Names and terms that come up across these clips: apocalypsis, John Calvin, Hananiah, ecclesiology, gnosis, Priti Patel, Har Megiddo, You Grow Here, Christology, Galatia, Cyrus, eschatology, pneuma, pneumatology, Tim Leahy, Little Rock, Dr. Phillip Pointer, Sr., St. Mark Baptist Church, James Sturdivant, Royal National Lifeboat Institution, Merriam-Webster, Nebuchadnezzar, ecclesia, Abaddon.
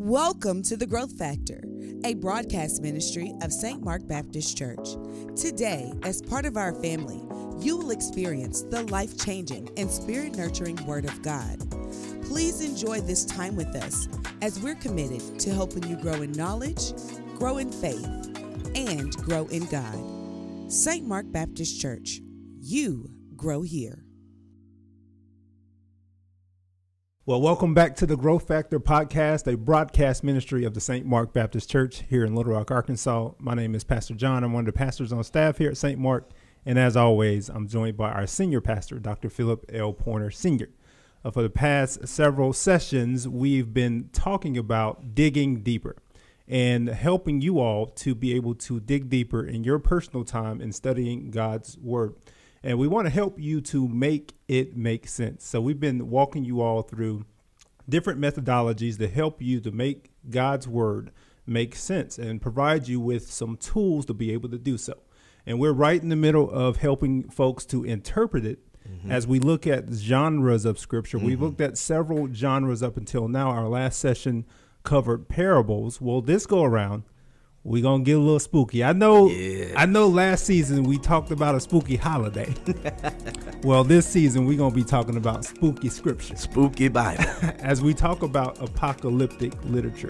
Welcome to The Growth Factor, a broadcast ministry of St. Mark Baptist Church. Today, as part of our family, you will experience the life-changing and spirit-nurturing Word of God. Please enjoy this time with us as we're committed to helping you grow in knowledge, grow in faith, and grow in God. St. Mark Baptist Church, you grow here. Well, welcome back to the Growth Factor podcast, a broadcast ministry of the St. Mark Baptist Church here in Little Rock, Arkansas. My name is Pastor John. I'm one of the pastors on staff here at St. Mark. And as always, I'm joined by our senior pastor, Dr. Phillip Pointer, Sr. For the past several sessions, we've been talking about digging deeper and helping you all to be able to dig deeper in your personal time in studying God's Word. And we want to help you to make it make sense. So we've been walking you all through different methodologies to help you to make God's Word make sense and provide you with some tools to be able to do so. And we're right in the middle of helping folks to interpret it. Mm-hmm. As we look at genres of Scripture, mm-hmm. we've looked at several genres up until now. Our last session covered parables. Well, this go around, we're going to get a little spooky. I know last season we talked about a spooky holiday. Well, this season we're going to be talking about spooky scripture. Spooky Bible. As we talk about apocalyptic literature.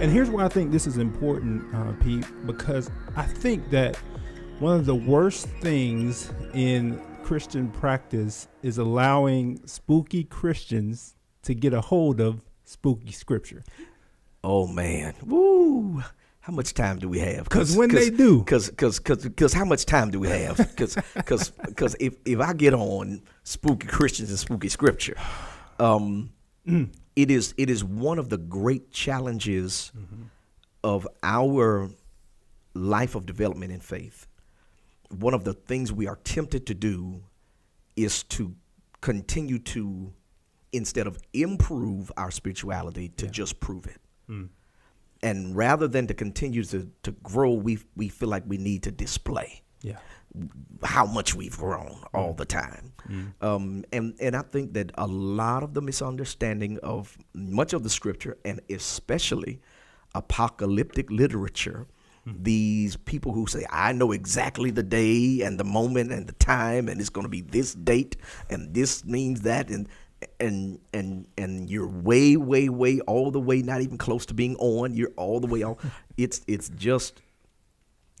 And here's why I think this is important, Pete, because I think that one of the worst things in Christian practice is allowing spooky Christians to get a hold of spooky scripture. Oh man, woo! How much time do we have? Because when they do, because how much time do we have? Because if I get on spooky Christians and spooky scripture, it is one of the great challenges mm-hmm. of our life of development in faith. One of the things we are tempted to do is to continue to, instead of improve our spirituality, to just prove it. Mm. And rather than to continue to grow, we feel like we need to display how much we've grown all the time. Mm. And I think that a lot of the misunderstanding of much of the scripture, and especially apocalyptic literature, these people who say, I know exactly the day and the moment and the time, and it's going to be this date, and this means that, and you're way all the way, not even close to being on. You're all the way on. It's just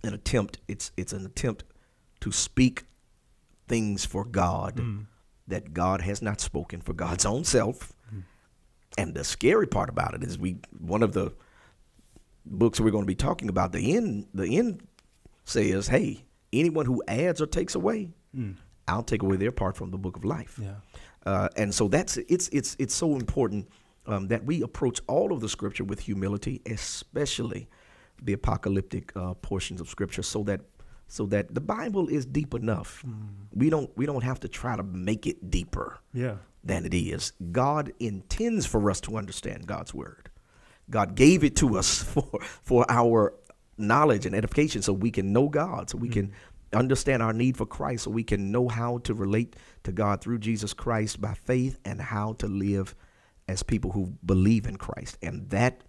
an attempt. It's an attempt to speak things for God that God has not spoken for God's own self. Mm. And the scary part about it is one of the books we're going to be talking about, the end says, hey, anyone who adds or takes away, I'll take away their part from the book of life. Yeah. And so it's so important that we approach all of the scripture with humility, especially the apocalyptic portions of scripture, so that the Bible is deep enough. Mm. We don't have to try to make it deeper than it is. God intends for us to understand God's word. God gave it to us for our knowledge and edification, so we can know God, so we can understand our need for Christ, so we can know how to relate to God through Jesus Christ by faith, and how to live as people who believe in Christ. And that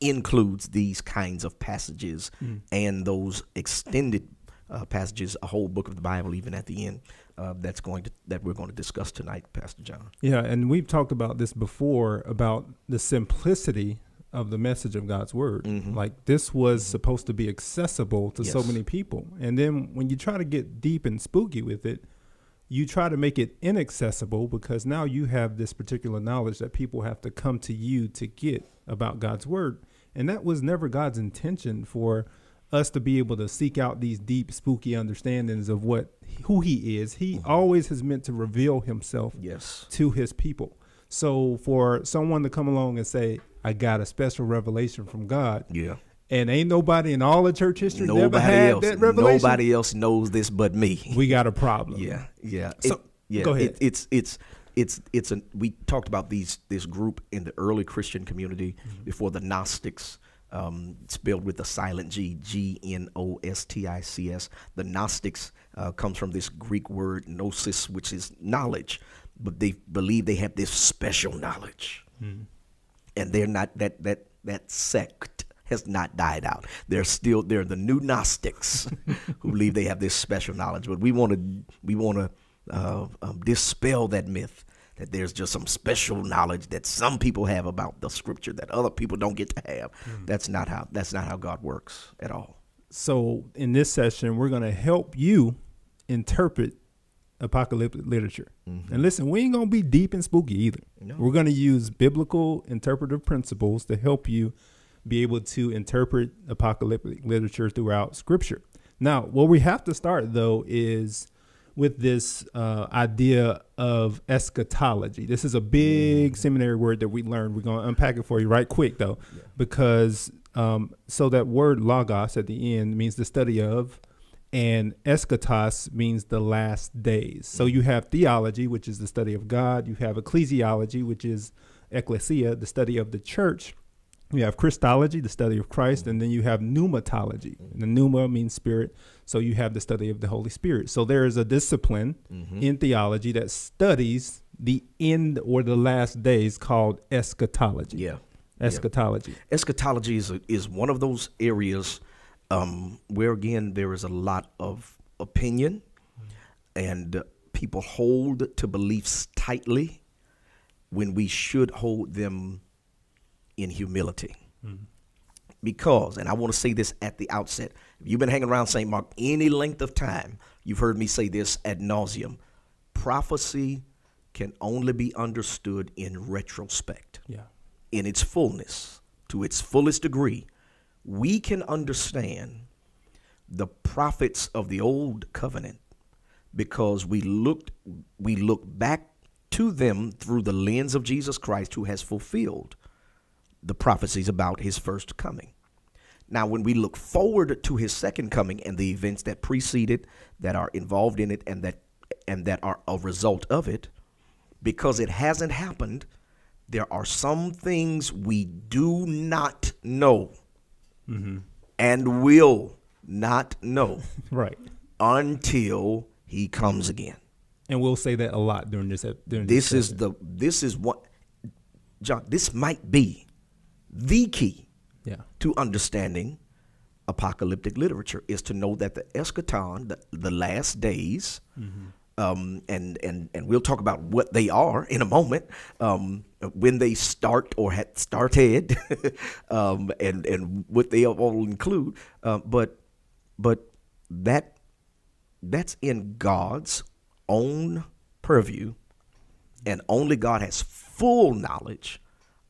includes these kinds of passages and those extended passages, a whole book of the Bible, even at the end, that we're going to discuss tonight, Pastor John. Yeah, and we've talked about this before, about the simplicity of the message of God's word. Mm-hmm. Like, this was supposed to be accessible to so many people. And then when you try to get deep and spooky with it, you try to make it inaccessible, because now you have this particular knowledge that people have to come to you to get about God's word. And that was never God's intention for us to be able to seek out these deep, spooky understandings of who he is. He always has meant to reveal himself to his people. So for someone to come along and say, I got a special revelation from God, and ain't nobody in all of church history never had that revelation. Nobody else knows this but me. We got a problem. Yeah. So, go ahead. We talked about this group in the early Christian community before the Gnostics spelled with the silent G, Gnostics. The Gnostics comes from this Greek word gnosis, which is knowledge, but they believe they have this special knowledge. Mm. And they're not, that sect has not died out. They're the new Gnostics who believe they have this special knowledge. But we want to dispel that myth that there's just some special knowledge that some people have about the scripture that other people don't get to have. Mm. That's not how God works at all. So in this session, we're going to help you interpret apocalyptic literature. Mm-hmm. And listen, we ain't going to be deep and spooky either. No. We're going to use biblical interpretive principles to help you be able to interpret apocalyptic literature throughout scripture. Now, what we have to start, though, is with this idea of eschatology. This is a big seminary word that we learned. We're going to unpack it for you right quick, though, yeah. Because so that word logos at the end means the study of, and eschatos means the last days. So you have theology, which is the study of God. You have ecclesiology, which is ecclesia, the study of the church. You have Christology, the study of Christ, and then you have pneumatology. The pneuma means spirit, so you have the study of the Holy Spirit. So there is a discipline in theology that studies the end or the last days called eschatology. Yeah, eschatology. Yeah. Eschatology is one of those areas where, again, there is a lot of opinion, and people hold to beliefs tightly when we should hold them in humility. Mm-hmm. Because, and I want to say this at the outset, if you've been hanging around St. Mark any length of time, you've heard me say this ad nauseum. Prophecy can only be understood in retrospect, yeah, in its fullness, to its fullest degree. We can understand the prophets of the old covenant because we look back to them through the lens of Jesus Christ, who has fulfilled the prophecies about his first coming. Now, when we look forward to his second coming and the events that preceded, that are involved in it, and that are a result of it, because it hasn't happened, there are some things we do not know and will not know right until he comes again. And we'll say that a lot during this. This is what John. This might be the key to understanding apocalyptic literature, is to know that the eschaton, the last days, and we'll talk about what they are in a moment, when they start or had started, and what they all include. But that's in God's own purview, and only God has full knowledge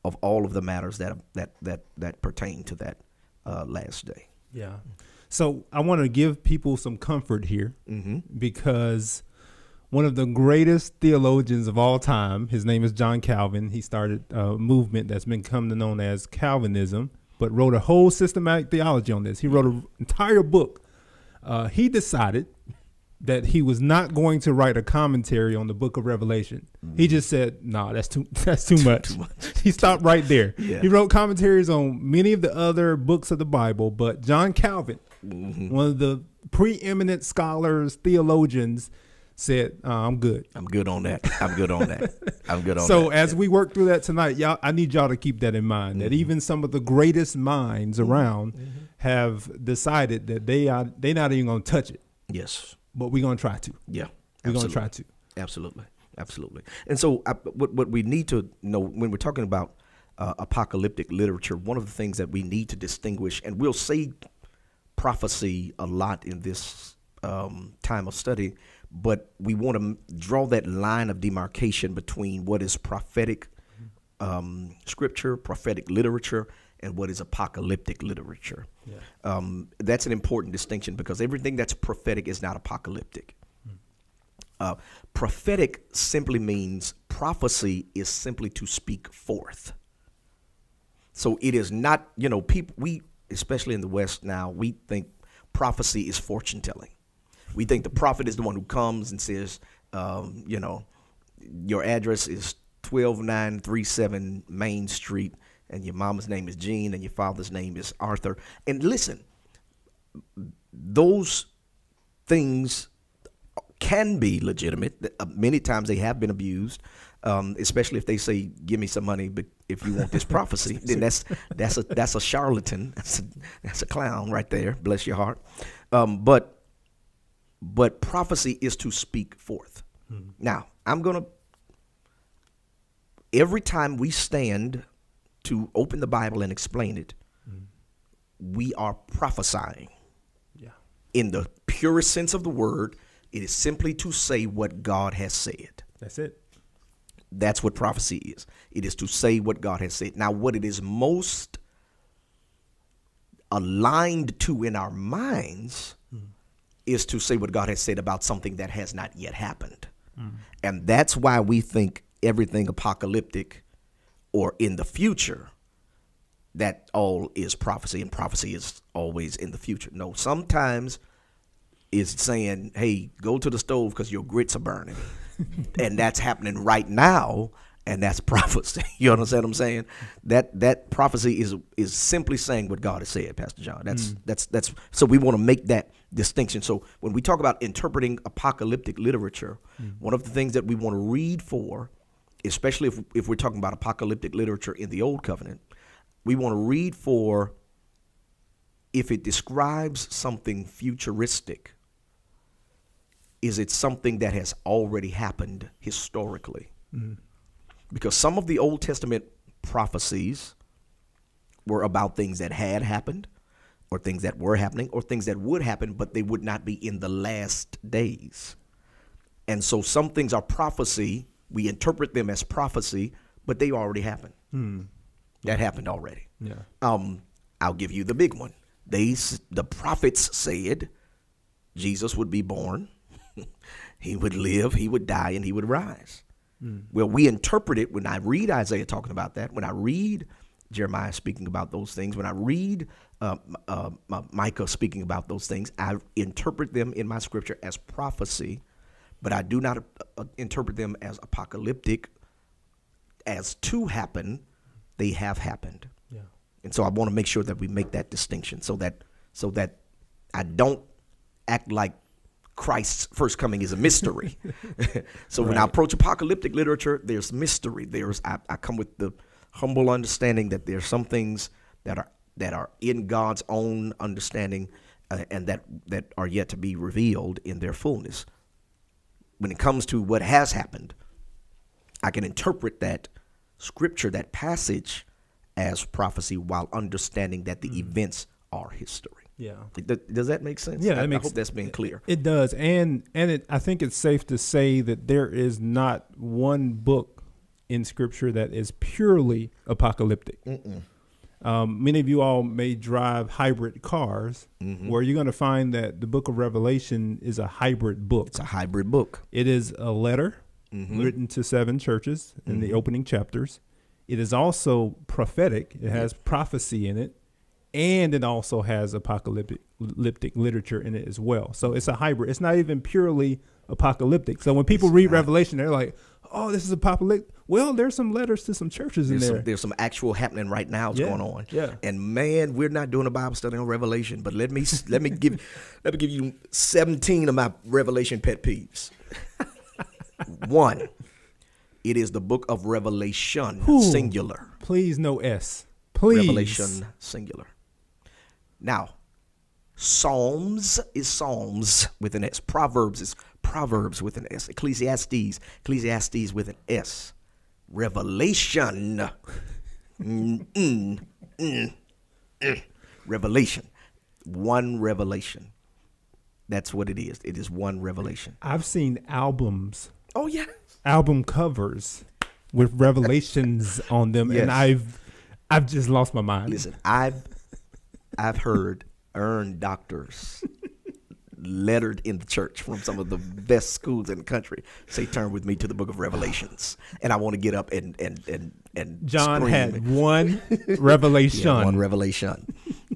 of all of the matters that pertain to that last day. Yeah. So I want to give people some comfort here, because one of the greatest theologians of all time, his name is John Calvin. He started a movement that's become known as Calvinism, but wrote a whole systematic theology on this. He wrote an entire book. He decided that he was not going to write a commentary on the book of Revelation. He just said, nah, that's too much. He stopped right there. Yeah. He wrote commentaries on many of the other books of the Bible, but John Calvin, one of the preeminent scholars, theologians, said, I'm good. I'm good on that. I'm good on that. I'm good on that. So as we work through that tonight, y'all, I need y'all to keep that in mind, that even some of the greatest minds around have decided that they're not even going to touch it. Yes. But we're going to try to. Yeah. We're going to try to. Absolutely. Absolutely. And so what we need to know when we're talking about apocalyptic literature, one of the things that we need to distinguish, and we'll say prophecy a lot in this time of study, but we want to draw that line of demarcation between what is prophetic scripture, prophetic literature, and what is apocalyptic literature. Yeah. That's an important distinction, because everything that's prophetic is not apocalyptic. Prophetic simply means prophecy is simply to speak forth. So it is not, you know, people, we, especially in the West now, we think prophecy is fortune telling. We think the prophet is the one who comes and says, you know, your address is 12937 Main Street, and your mama's name is Jean, and your father's name is Arthur. And listen, those things can be legitimate. Many times they have been abused, especially if they say, "Give me some money, but if you want this prophecy," then that's a charlatan. That's a clown right there. Bless your heart. But prophecy is to speak forth. Mm-hmm. Now every time we stand to open the Bible and explain it, mm-hmm, we are prophesying. Yeah. In the purest sense of the word. It is simply to say what God has said. That's it. That's what prophecy is. It is to say what God has said. Now, what it is most aligned to in our minds, mm, is to say what God has said about something that has not yet happened. Mm. And that's why we think everything apocalyptic or in the future, that all is prophecy, and prophecy is always in the future. No, sometimes is saying, hey, go to the stove because your grits are burning. And that's happening right now, and that's prophecy. You understand what I'm saying? That prophecy is simply saying what God has said, Pastor John. That's so we want to make that distinction. So when we talk about interpreting apocalyptic literature, mm, one of the things that we want to read for, especially if we're talking about apocalyptic literature in the Old Covenant, we want to read for if it describes something futuristic, is it something that has already happened historically? Mm. Because some of the Old Testament prophecies were about things that had happened, or things that were happening, or things that would happen, but they would not be in the last days. And so some things are prophecy, we interpret them as prophecy, but they already happened. Mm. That happened already. Yeah. I'll give you the big one. The prophets said Jesus would be born, he would live, he would die, and he would rise. Mm. Well, we interpret it when I read Isaiah talking about that, when I read Jeremiah speaking about those things, when I read Micah speaking about those things, I interpret them in my scripture as prophecy, but I do not interpret them as apocalyptic, as to happen. They have happened. Yeah. And so I want to make sure that we make that distinction so that I don't act like Christ's first coming is a mystery. So right. When I approach apocalyptic literature, there's mystery. I come with the humble understanding that there's some things that are in God's own understanding and that are yet to be revealed in their fullness. When it comes to what has happened, I can interpret that scripture, that passage, as prophecy while understanding that the events are history. Yeah. Does that make sense? Yeah, I hope that's been clear. It does. And I think it's safe to say that there is not one book in scripture that is purely apocalyptic. Many of you all may drive hybrid cars, mm-hmm, where you're going to find that the book of Revelation is a hybrid book. It's a hybrid book. It is a letter, mm-hmm, written to 7 churches in, mm-hmm, the opening chapters. It is also prophetic. It has prophecy in it, and it also has apocalyptic literature in it as well. So it's a hybrid. It's not even purely apocalyptic. So when people read Revelation, they're like, oh, this is apocalyptic. Well, there's some letters to some churches in there. There's some actual happening right now that's going on. Yeah. And man, we're not doing a Bible study on Revelation, but let me give you 17 of my Revelation pet peeves. 1. It is the book of Revelation, singular. Please, no S. Please. Revelation, singular. Now, Psalms is Psalms with an S. Proverbs is Proverbs with an S. Ecclesiastes with an S. Revelation. Revelation. One revelation. That's what it is. It is one revelation. I've seen albums. Oh, yeah. Album covers with revelations on them, yes, and I've just lost my mind. Listen, I've heard earned doctors lettered in the church from some of the best schools in the country say, turn with me to the book of Revelations, and I want to get up and John scream. Had one revelation. Yeah, one revelation.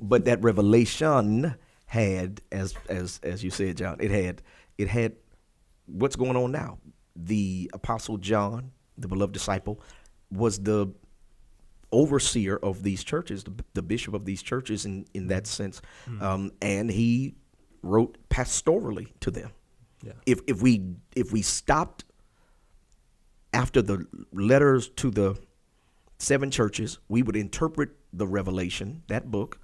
But that revelation had, as you said, John, it had what's going on now. The Apostle John, the beloved disciple, was the overseer of these churches, the bishop of these churches in that sense. Mm. And he wrote pastorally to them. Yeah. If we stopped after the letters to the 7 churches, we would interpret the Revelation, that book,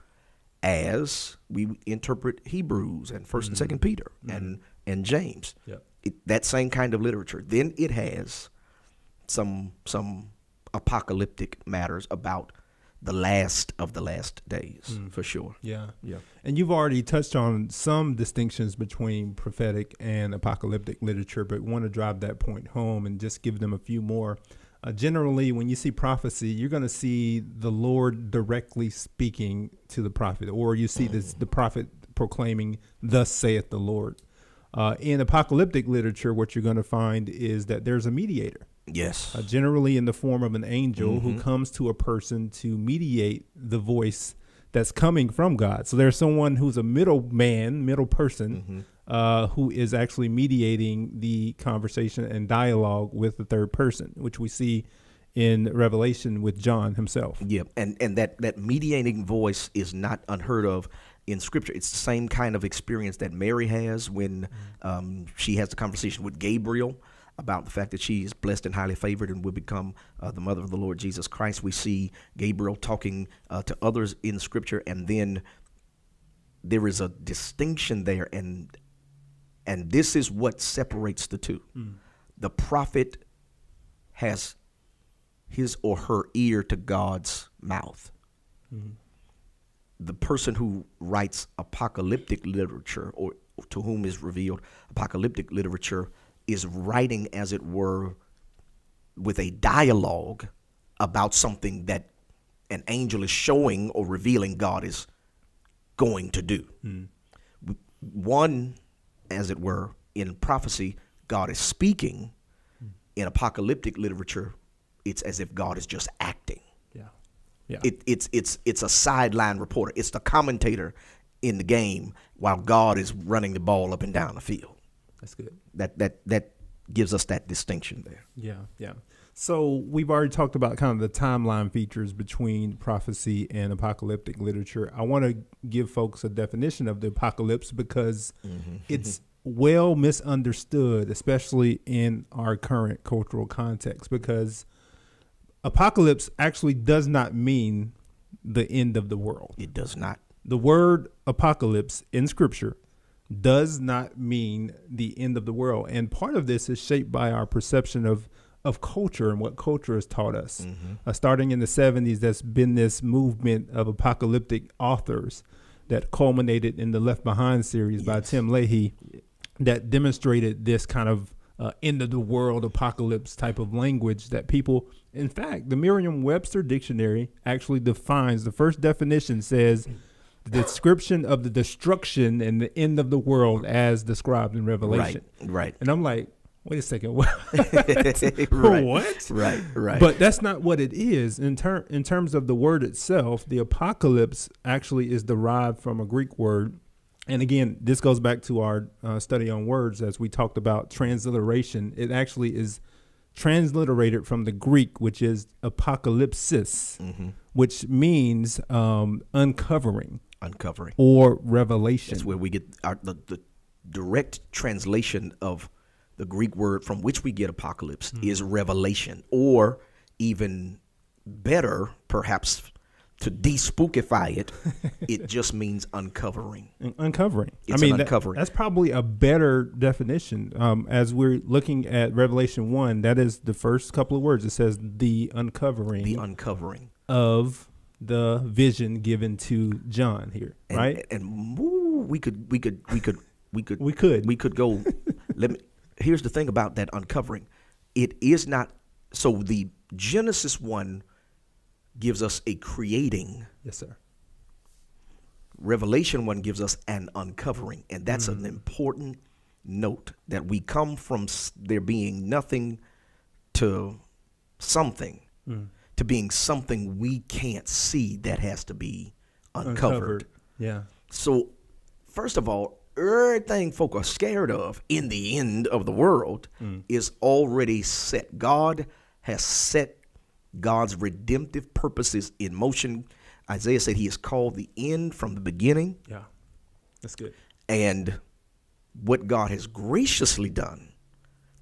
as we interpret Hebrews and 1st and 2nd Peter and James. Yeah. That same kind of literature. Then it has some apocalyptic matters about the last of the last days, for sure. Yeah, yeah. And you've already touched on some distinctions between prophetic and apocalyptic literature, but want to drive that point home and just give them a few more. Generally, when you see prophecy, you're going to see the Lord directly speaking to the prophet, or you see the prophet proclaiming, "Thus saith the Lord." In apocalyptic literature, what you're going to find is that there's a mediator. Yes. Generally in the form of an angel who comes to a person to mediate the voice that's coming from God. So there's someone who's a middleman, middle person, who is actually mediating the conversation and dialogue with the third person, which we see in Revelation with John himself. Yeah. And that mediating voice is not unheard of in Scripture. It's the same kind of experience that Mary has when she has the conversation with Gabriel about the fact that she is blessed and highly favored and will become the mother of the Lord Jesus Christ. We see Gabriel talking to others in Scripture, and then there is a distinction there, and this is what separates the two. Mm. The prophet has his or her ear to God's mouth. Mm. The person who writes apocalyptic literature, or to whom is revealed apocalyptic literature, is writing, as it were, with a dialogue about something that an angel is showing or revealing God is going to do. Mm. One, as it were, in prophecy, God is speaking. Mm. In apocalyptic literature, it's as if God is just acting. Yeah. It's a sideline reporter. It's the commentator in the game while God is running the ball up and down the field. That's good. That gives us that distinction there. Yeah, yeah. So we've already talked about kind of the timeline features between prophecy and apocalyptic literature. I want to give folks a definition of the apocalypse because it's well misunderstood, especially in our current cultural context, because apocalypse actually does not mean the end of the world. It does not. The word apocalypse in Scripture does not mean the end of the world. And part of this is shaped by our perception of culture and what culture has taught us. Starting in the 70s, there's been this movement of apocalyptic authors that culminated in the Left Behind series by Tim Leahy that demonstrated this kind of end of the world apocalypse type of language that people, in fact, the Merriam-Webster dictionary actually defines, the first definition says the description of the destruction and the end of the world as described in Revelation. Right. And I'm like, wait a second, what? What? Right. But that's not what it is. In terms of the word itself, the apocalypse actually is derived from a Greek word. And again, this goes back to our study on words as we talked about transliteration. It actually is transliterated from the Greek, which is apocalypsis, which means uncovering or revelation. That's where we get the direct translation of the Greek word from which we get apocalypse is revelation, or even better, perhaps, to de-spookify it, it just means uncovering. Uncovering. Uncovering. That's probably a better definition. As we're looking at Revelation 1, that is the first couple of words. It says the uncovering. The uncovering. Of the vision given to John here, right? And we could go. Here's the thing about that uncovering. It is not. So the Genesis 1 gives us a creating. Yes, sir. Revelation 1 gives us an uncovering, and that's an important note, that we come from there being nothing to something, to being something we can't see that has to be uncovered. Yeah. So, first of all, everything folk are scared of in the end of the world is already set. God has set God's redemptive purposes in motion. Isaiah said he is called the end from the beginning. Yeah, that's good. And what God has graciously done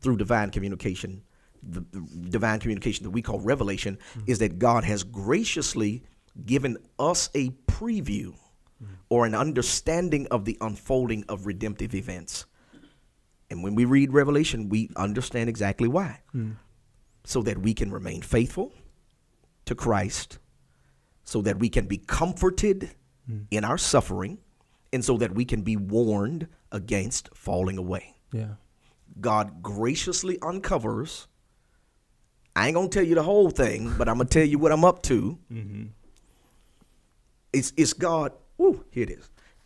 through divine communication, the divine communication that we call revelation, mm-hmm. is that God has graciously given us a preview mm-hmm. or an understanding of the unfolding of redemptive events. And when we read Revelation, we understand exactly why. Mm. So that we can remain faithful to Christ, so that we can be comforted mm. in our suffering, and so that we can be warned against falling away. Yeah. God graciously uncovers. I ain't going to tell you the whole thing, but I'm going to tell you what I'm up to. Mm-hmm. It's God. Ooh, here it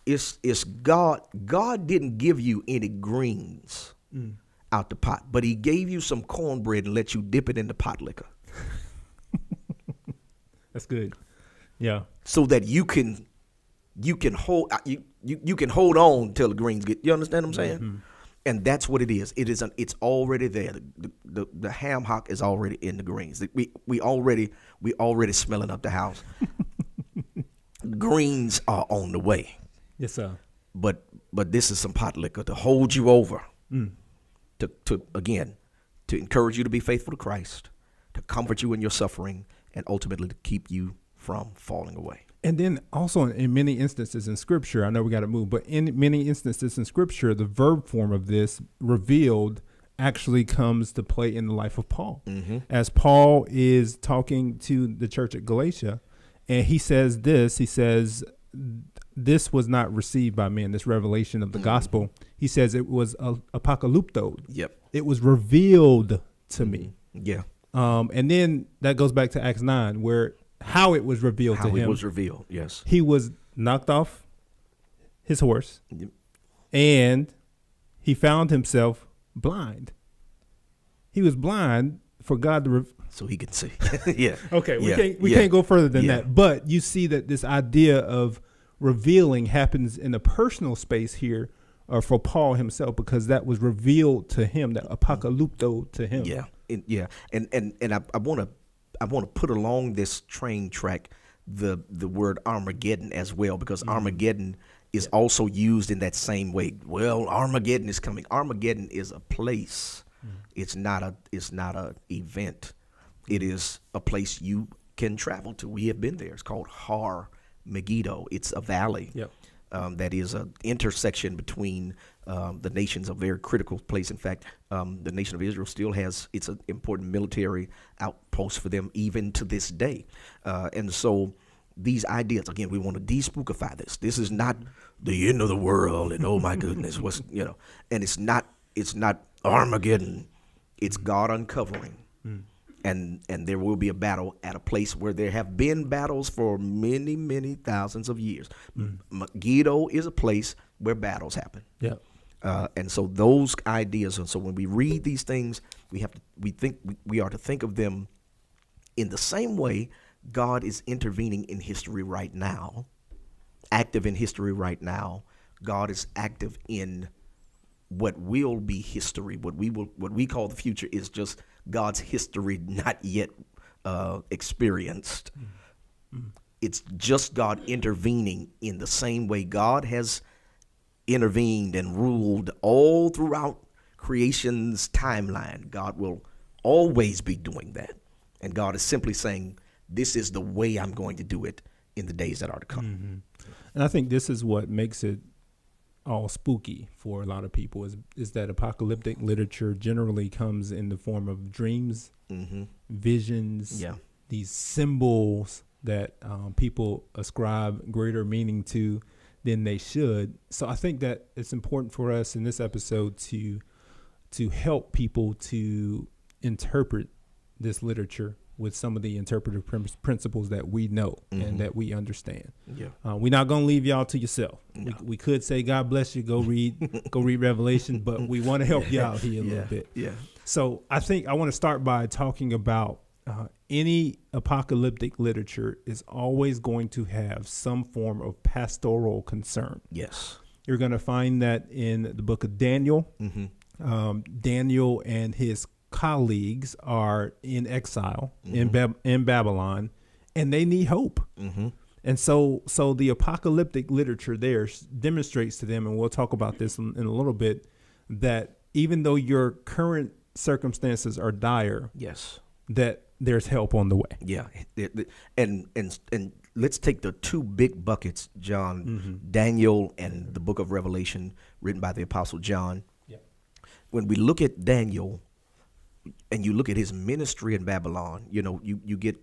is. It's God. God didn't give you any greens mm. out the pot, but he gave you some cornbread and let you dip it in the pot liquor. That's good. Yeah. So that you can hold on till the greens get. You understand what I'm saying? Mm-hmm. And that's what it is. It is it's already there. The ham hock is already in the greens. We already smelling up the house. Greens are on the way. Yes, sir. But this is some pot liquor to hold you over, mm. to encourage you to be faithful to Christ, to comfort you in your suffering, and ultimately to keep you from falling away. And then also in many instances in Scripture, I know we got to move, but in many instances in Scripture, the verb form of this revealed actually comes to play in the life of Paul. Mm-hmm. As Paul is talking to the church at Galatia, and he says this, this was not received by men, this revelation of the mm-hmm. gospel. He says it was apocalypto. Yep. It was revealed to me. Yeah. And then that goes back to Acts 9, where how it was revealed to him. How it was revealed, yes. He was knocked off his horse, yep. and he found himself blind. He was blind for God to so he could see. Yeah. Okay, we can't go further than that. But you see that this idea of revealing happens in a personal space here, or for Paul himself, because that was revealed to him, that apocalypto to him. Yeah. And I want to put along this train track the word Armageddon as well, because mm-hmm. Armageddon is also used in that same way. Well, Armageddon is coming. Armageddon is a place. Mm-hmm. It's not a event. It is a place you can travel to. We have been there. It's called Har Megiddo. It's a valley that is an intersection between the nations, a very critical place. In fact, the nation of Israel still has, it's an important military outpost for them even to this day. And so these ideas, again, we want to despookify this. This is not the end of the world and oh my goodness, what's, you know, and it's not Armageddon. It's God uncovering. Mm. And there will be a battle at a place where there have been battles for many, many thousands of years. Mm. Megiddo is a place where battles happen. Yeah. And so those ideas, and so when we read these things, we are to think of them in the same way God is intervening in history right now, active in history right now. God is active in what will be history. What we call the future is just God's history not yet experienced. Mm. It's just God intervening in the same way God has intervened and ruled all throughout creation's timeline. God will always be doing that. And God is simply saying, this is the way I'm going to do it in the days that are to come. Mm-hmm. And I think this is what makes it all spooky for a lot of people is that apocalyptic literature generally comes in the form of dreams, mm-hmm. visions, these symbols that people ascribe greater meaning to than they should. So I think that it's important for us in this episode to help people to interpret this literature with some of the interpretive principles that we know mm-hmm. and that we understand. Yeah. We're not going to leave y'all to yourself. No. We could say, God bless you, go read Revelation, but we want to help you out here a little bit. Yeah. So I think I want to start by talking about any apocalyptic literature is always going to have some form of pastoral concern. Yes. You're going to find that in the book of Daniel. Mm-hmm. Daniel and his colleagues are in exile in Babylon, and they need hope. And so the apocalyptic literature there demonstrates to them, and we'll talk about this in a little bit, that even though your current circumstances are dire, that there's help on the way. And let's take the two big buckets, John, Daniel and the book of Revelation, written by the Apostle John. When we look at Daniel and you look at his ministry in Babylon, you know, you get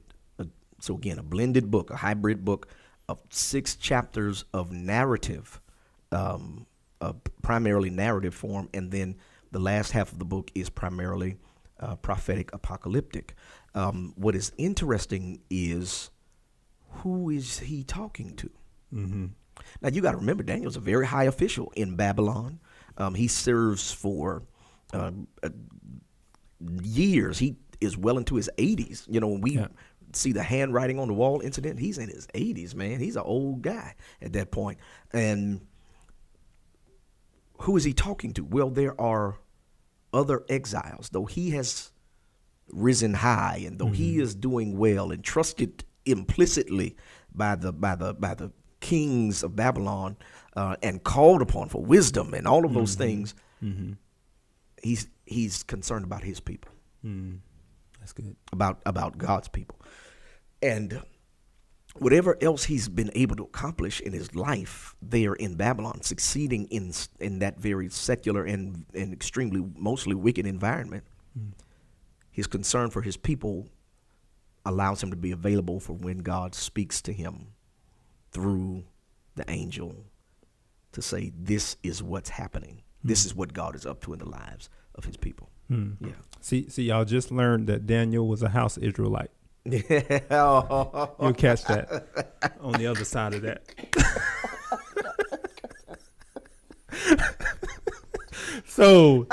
so again, a blended book, a hybrid book of 6 chapters of narrative, primarily narrative form, and then the last half of the book is primarily prophetic, apocalyptic. What is interesting is who is he talking to? Now, you got to remember, Daniel's a very high official in Babylon. He serves for years. He is well into his 80s. You know, when we... see the handwriting on the wall incident, he's in his 80s, man. He's an old guy at that point. And who is he talking to? Well, there are other exiles. Though he has risen high and though he is doing well and trusted implicitly by the kings of Babylon and called upon for wisdom and all of those things, he's concerned about his people. That's good. About God's people. And whatever else he's been able to accomplish in his life there in Babylon, succeeding in that very secular and extremely mostly wicked environment, his concern for his people allows him to be available for when God speaks to him through the angel to say, this is what's happening. This is what God is up to in the lives of his people. Yeah. See, y'all just learned that Daniel was a house Israelite. You'll catch that on the other side of that. So,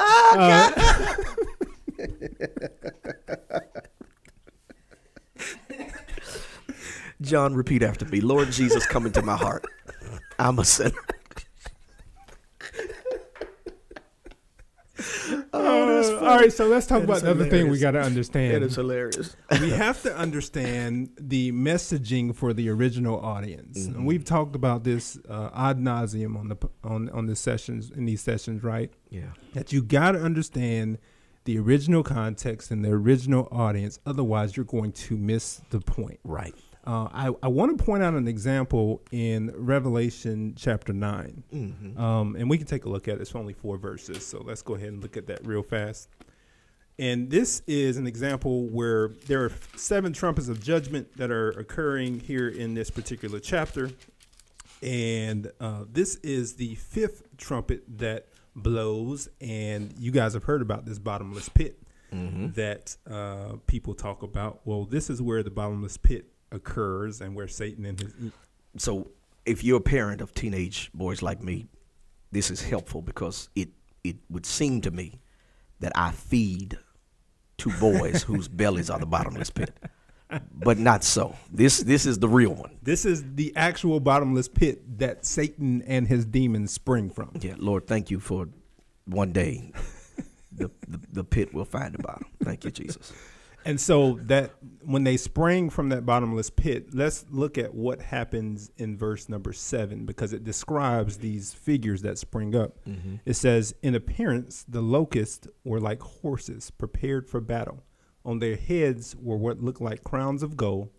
John, repeat after me. Lord Jesus, come into my heart. I'm a sinner. All right, so let's talk about another thing we got to understand. It is hilarious. We have to understand the messaging for the original audience. And we've talked about this ad nauseum on the sessions, in these sessions, right? Yeah. That you got to understand the original context and the original audience. Otherwise, you're going to miss the point. Right. I want to point out an example in Revelation chapter 9, and we can take a look at it. It's only 4 verses, so let's go ahead and look at that real fast. And this is an example where there are 7 trumpets of judgment that are occurring here in this particular chapter, and this is the 5th trumpet that blows, and you guys have heard about this bottomless pit that people talk about. Well, this is where the bottomless pit occurs and where Satan and his... So if you're a parent of teenage boys like me, this is helpful because it would seem to me that I feed 2 boys whose bellies are the bottomless pit. But not so. This is the real one. This is the actual bottomless pit that Satan and his demons spring from. Yeah, Lord, thank you for one day the pit will find the bottom. Thank you, Jesus. And so that when they sprang from that bottomless pit, let's look at what happens in verse number 7, because it describes these figures that spring up. It says, in appearance, the locusts were like horses prepared for battle. On their heads were what looked like crowns of gold.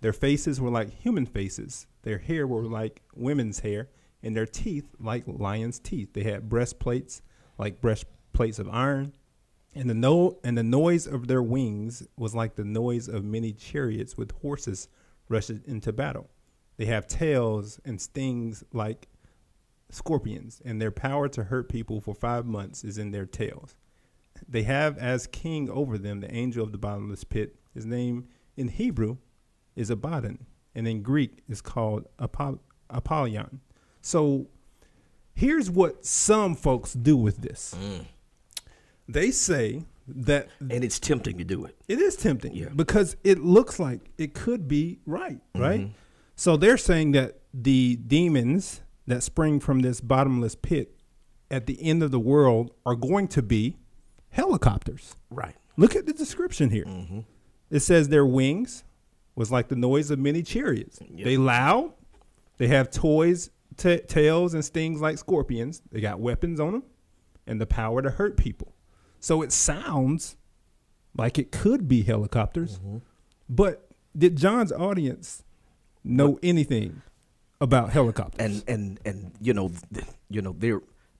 Their faces were like human faces. Their hair were like women's hair, and their teeth like lions' teeth. They had breastplates like breastplates of iron. And the noise of their wings was like the noise of many chariots with horses rushed into battle. They have tails and stings like scorpions, and their power to hurt people for 5 months is in their tails. They have as king over them the angel of the bottomless pit. His name in Hebrew is Abaddon, and in Greek is called Apollyon. So here's what some folks do with this. They say that... And it's tempting to do it. It is tempting, yeah, because it looks like it could be right, right? So they're saying that the demons that spring from this bottomless pit at the end of the world are going to be helicopters. Right. Look at the description here. Mm-hmm. It says their wings was like the noise of many chariots. Yep. They loud. They have toys, tails and stings like scorpions. They got weapons on them and the power to hurt people. So it sounds like it could be helicopters. Mm-hmm. But did John's audience know anything about helicopters? And you know,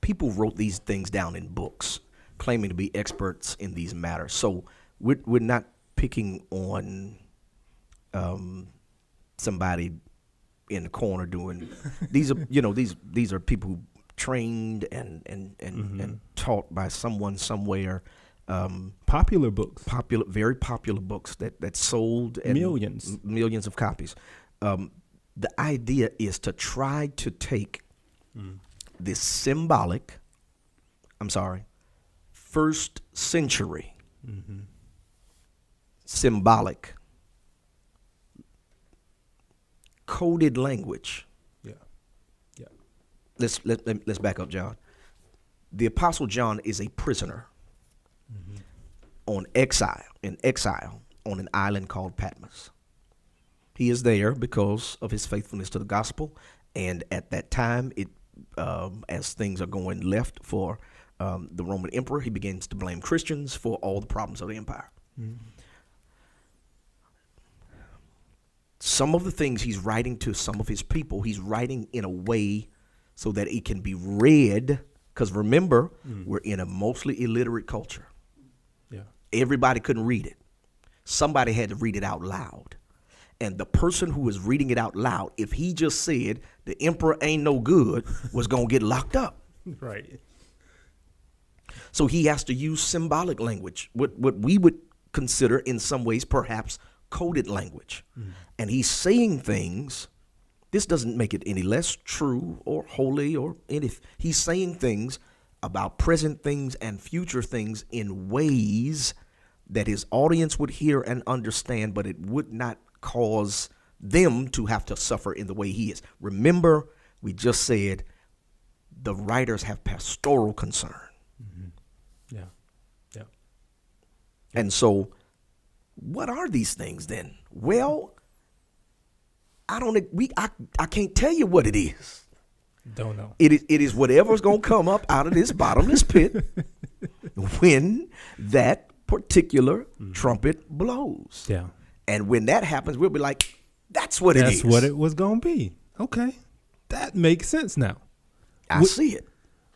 people wrote these things down in books claiming to be experts in these matters. So we're not picking on somebody in the corner doing these are these are people who trained and taught by someone somewhere. Popular books, very popular books that sold millions of copies. The idea is to try to take this symbolic, first century symbolic coded language. Yeah. Let's back up, John. The Apostle John is a prisoner in exile on an island called Patmos. He is there because of his faithfulness to the gospel, and at that time, as things are going left for the Roman emperor, he begins to blame Christians for all the problems of the empire. Mm-hmm. Some of the things he's writing to some of his people, he's writing in a way so that it can be read, because remember, we're in a mostly illiterate culture. Yeah. Everybody couldn't read it. Somebody had to read it out loud. And the person who was reading it out loud, if he just said, the emperor ain't no good, was going to get locked up. Right. So he has to use symbolic language, what we would consider in some ways perhaps coded language. Mm. And he's saying things, this doesn't make it any less true or holy or anything. He's saying things about present things and future things in ways that his audience would hear and understand, but it would not cause them to have to suffer in the way he is. Remember, we just said the writers have pastoral concern. Mm-hmm. Yeah. And so what are these things then? Well, I can't tell you what it is. Don't know. It is whatever's going to come up out of this bottomless pit when that particular trumpet blows. Yeah. And when that happens, we'll be like, that's what it is. That's what it was going to be. Okay. That makes sense now. I see it.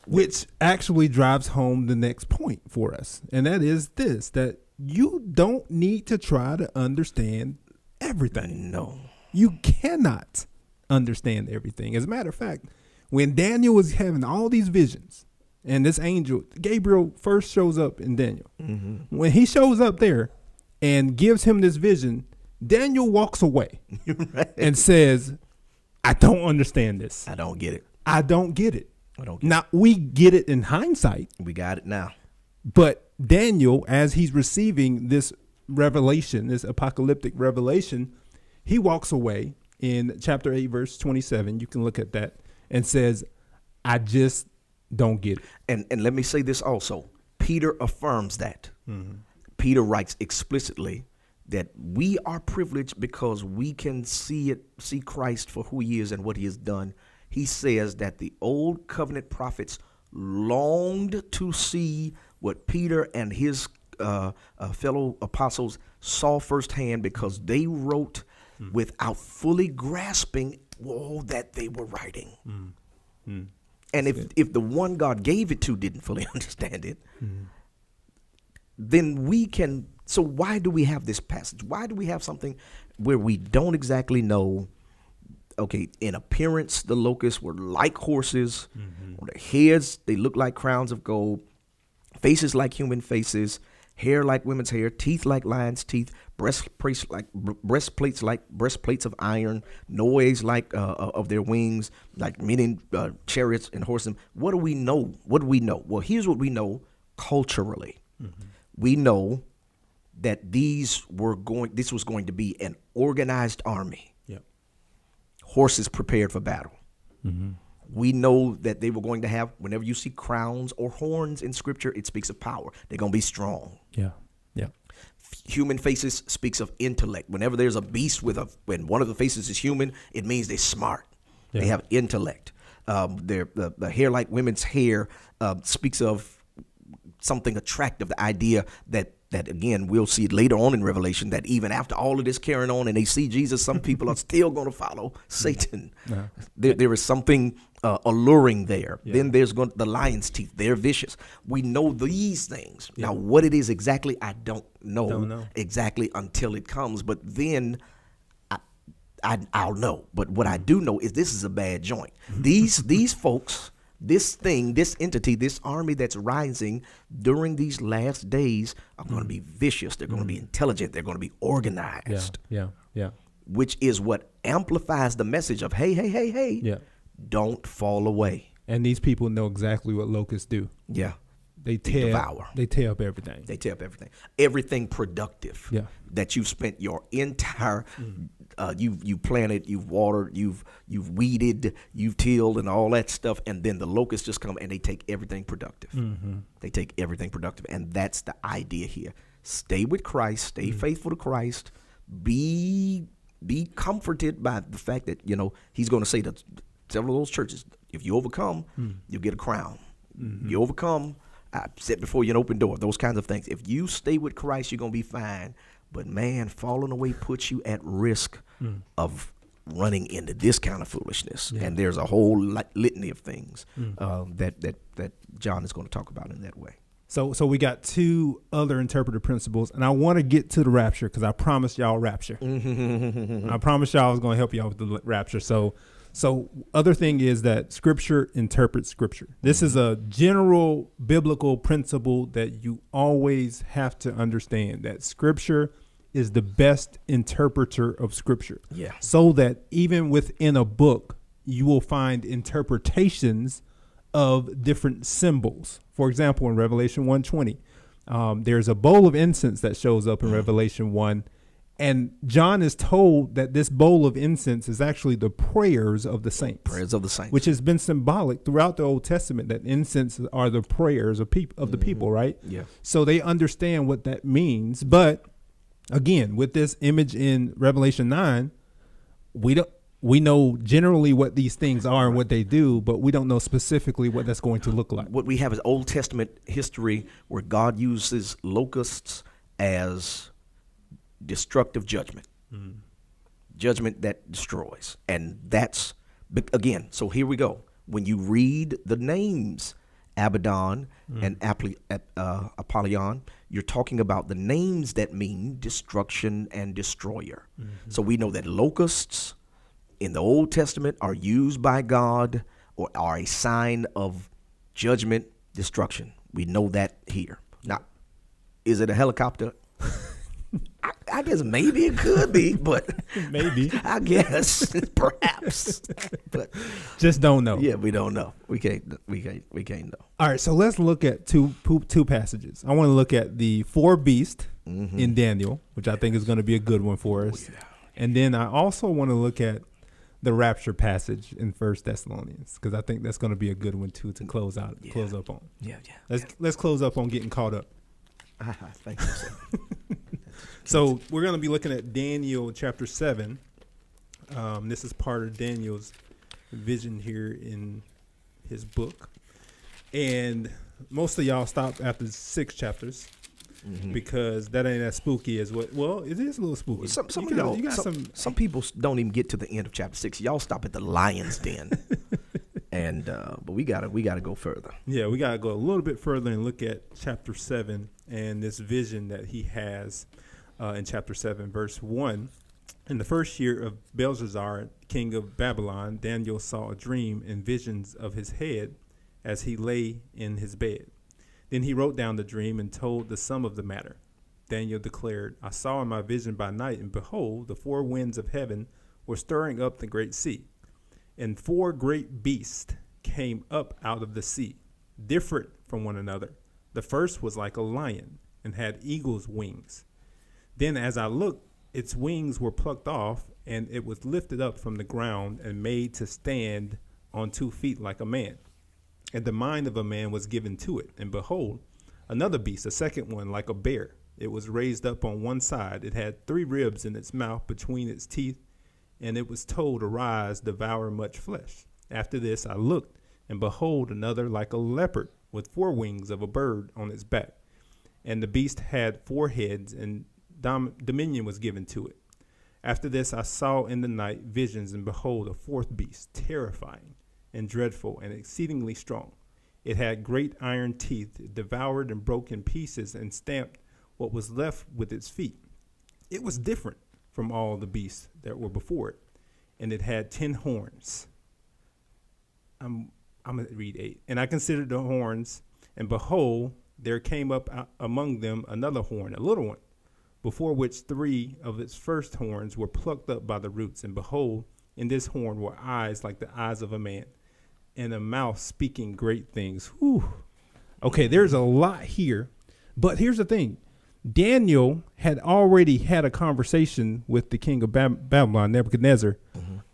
Which actually drives home the next point for us. And that is this, that you don't need to try to understand everything. No. You cannot understand everything. As a matter of fact, when Daniel was having all these visions and this angel, Gabriel, first shows up in Daniel. Mm-hmm. When he shows up there and gives him this vision, Daniel walks away and says, I don't understand this. I don't get it. I don't get it. Now, we get it in hindsight. We got it now. But Daniel, as he's receiving this revelation, this apocalyptic revelation, he walks away in chapter 8, verse 27. You can look at that, and says, I just don't get it. And let me say this also. Peter affirms that. Mm-hmm. Peter writes explicitly that we are privileged because we can see Christ for who he is and what he has done. He says that the old covenant prophets longed to see what Peter and his fellow apostles saw firsthand, because they wrote without fully grasping all that they were writing. Mm. Mm. And if the one God gave it to didn't fully understand it, then we can. So why do we have this passage? Why do we have something where we don't exactly know? Okay, in appearance, the locusts were like horses. Mm-hmm. On their heads, they look like crowns of gold. Faces like human faces. Hair like women's hair. Teeth like lions' teeth. Breastplates of iron. Noise like of their wings, like men in chariots and horses. What do we know? What do we know? Well, here's what we know culturally. Mm-hmm. We know that this was going to be an organized army. Yep. Horses prepared for battle. Mm-hmm. We know that they were going to have, whenever you see crowns or horns in Scripture, it speaks of power. They're going to be strong. Yeah. Yeah. Human faces speaks of intellect. Whenever there's a beast with a, when one of the faces is human, it means they're smart. Yeah. They have intellect. The hair like women's hair speaks of something attractive. The idea that, again, we'll see it later on in Revelation, that even after all of this carrying on and they see Jesus, some people are still going to follow Satan. No. There is something alluring there. Yeah. Then there's the lion's teeth. They're vicious. We know these things. Yeah. Now, what it is exactly, I don't know exactly until it comes. But then I'll know. But what I do know is this is a bad joint. These folks... This thing, this entity, this army that's rising during these last days are going to be vicious. They're going to be intelligent. They're going to be organized. Yeah. Which is what amplifies the message of, hey, yeah, don't fall away. And these people know exactly what locusts do. Yeah. They tear up everything. They tear up everything. Everything productive. Yeah. That you've spent your entire... you planted, you've watered, you've weeded, you've tilled, and all that stuff, and then the locusts just come and they take everything productive. Mm-hmm. They take everything productive, and that's the idea here. Stay with Christ, stay faithful to Christ, be comforted by the fact that he's going to say to several of those churches, if you overcome, you'll get a crown. Mm-hmm. You overcome, I sit before you an open door. Those kinds of things. If you stay with Christ, you're going to be fine. But man, falling away puts you at risk of running into this kind of foolishness. Yeah. And there's a whole litany of things that John is going to talk about in that way. So we got two other interpretive principles, and I want to get to the rapture because I promised y'all rapture. I promised y'all I was going to help y'all with the rapture. So other thing is that Scripture interprets Scripture. This is a general biblical principle that you always have to understand, that Scripture is the best interpreter of Scripture. Yeah. So that even within a book, you will find interpretations of different symbols. For example, in Revelation 1:20, there's a bowl of incense that shows up in Revelation 1. And John is told that this bowl of incense is actually the prayers of the saints. Prayers of the saints. Which has been symbolic throughout the Old Testament, that incense are the prayers of the people, right? Yeah. So they understand what that means. But again, with this image in Revelation 9, we know generally what these things are and what they do, but we don't know specifically what that's going to look like. What we have is Old Testament history where God uses locusts as destructive judgment, judgment that destroys. And that's, again, so here we go. When you read the names Abaddon and Apollyon, you're talking about the names that mean destruction and destroyer. So we know that locusts in the Old Testament are used by God or are a sign of judgment, destruction. We know that here. Now, is it a helicopter? I guess maybe it could be, but maybe I guess perhaps, but just don't know. Yeah, we don't know. We can't know. All right, so let's look at two passages. I want to look at the four beasts in Daniel, which I think is going to be a good one for us, and then I also want to look at the rapture passage in 1 Thessalonians because I think that's going to be a good one too to close up on. Yeah. Let's close up on getting caught up. Thank you, sir. So we're going to be looking at Daniel chapter 7. This is part of Daniel's vision here in his book. And most of y'all stop after 6 chapters because that ain't as spooky as what. Well, it is a little spooky. Some people don't even get to the end of chapter 6. Y'all stop at the lion's den. And but we gotta go further. Yeah, we gotta go a little bit further and look at chapter 7 and this vision that he has in chapter 7, verse 1. In the first year of Belshazzar, king of Babylon, Daniel saw a dream and visions of his head as he lay in his bed. Then he wrote down the dream and told the sum of the matter. Daniel declared, "I saw in my vision by night, and behold, the four winds of heaven were stirring up the great sea. And four great beasts came up out of the sea, different from one another. The first was like a lion and had eagle's wings. Then as I looked, its wings were plucked off, and it was lifted up from the ground and made to stand on 2 feet like a man. And the mind of a man was given to it. And behold, another beast, a second one like a bear, It was raised up on one side. It had three ribs in its mouth between its teeth, and it was told, "Arise, devour much flesh." After this I looked, and behold, another like a leopard, with four wings of a bird on its back. And the beast had four heads, and dominion was given to it. After this I saw in the night visions, and behold, a fourth beast, terrifying and dreadful and exceedingly strong. It had great iron teeth. It devoured and broke in pieces and stamped what was left with its feet. It was different from all the beasts that were before it, and it had 10 horns. I'm going to read 8. And I considered the horns, and behold, there came up among them another horn, a little one, before which 3 of its first horns were plucked up by the roots. And behold, in this horn were eyes like the eyes of a man, and a mouth speaking great things. Whew. Okay, there's a lot here, but here's the thing. Daniel had already had a conversation with the king of Babylon, Nebuchadnezzar,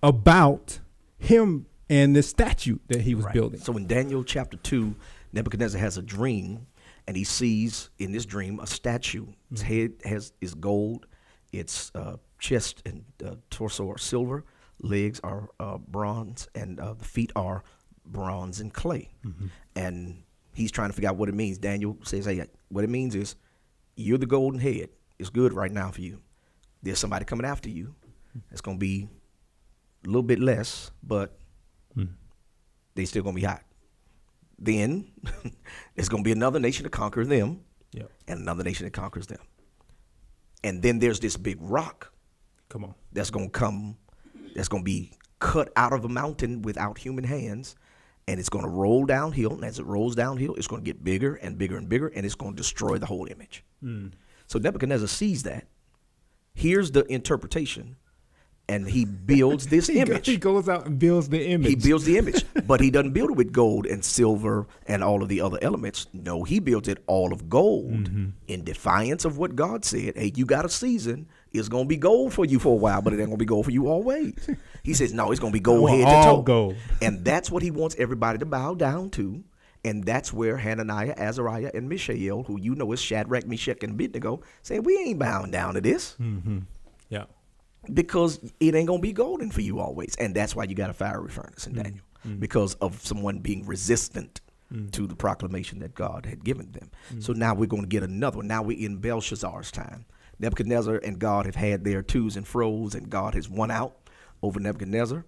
about him and the statue that he was building. So in Daniel chapter 2, Nebuchadnezzar has a dream, and he sees in this dream a statue. Its head is gold, its chest and torso are silver, legs are bronze, and the feet are bronze and clay. And he's trying to figure out what it means. Daniel says, "Hey, what it means is you're the golden head. It's good right now for you. There's somebody coming after you. It's going to be a little bit less, but they still going to be hot. Then there's going to be another nation to conquer them, and another nation that conquers them. And then there's this big rock that's going to come, that's going to be cut out of a mountain without human hands, and it's going to roll downhill. And as it rolls downhill, it's going to get bigger and bigger and bigger, and it's going to destroy the whole image." So Nebuchadnezzar sees that. Here's the interpretation. And he builds this image. He goes out and builds the image. He builds the image, but he doesn't build it with gold and silver and all of the other elements. No, he builds it all of gold in defiance of what God said. Hey, you got a season. It's going to be gold for you for a while, but it ain't going to be gold for you always. He says, no, it's going to be gold head to toe. Gold. And that's what he wants everybody to bow down to. And that's where Hananiah, Azariah, and Mishael, who you know as Shadrach, Meshach, and Abednego, say, we ain't bowing down to this. Because it ain't going to be golden for you always. And that's why you got a fiery furnace in Daniel, because of someone being resistant to the proclamation that God had given them. So now we're going to get another one. Now we're in Belshazzar's time. Nebuchadnezzar and God have had their twos and fro's, and God has won out over Nebuchadnezzar,